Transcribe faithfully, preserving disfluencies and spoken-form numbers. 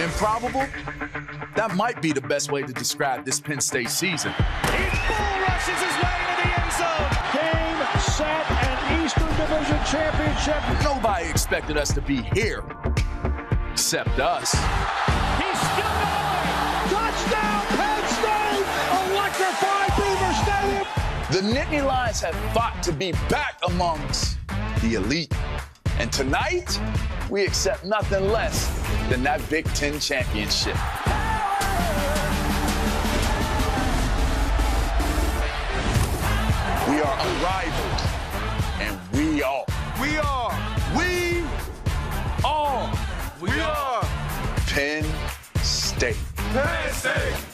Improbable? That might be the best way to describe this Penn State season. East Bull rushes his way into the end zone. Game, set, and Eastern Division Championship. Nobody expected us to be here, except us. He stepped away. Touchdown, Penn State! Electrified Beaver Stadium. The Nittany Lions have fought to be back amongst the elite. And tonight, we accept nothing less than that Big Ten championship. We are unrivaled, and we are. We are. We are. We are. Penn State. Penn State.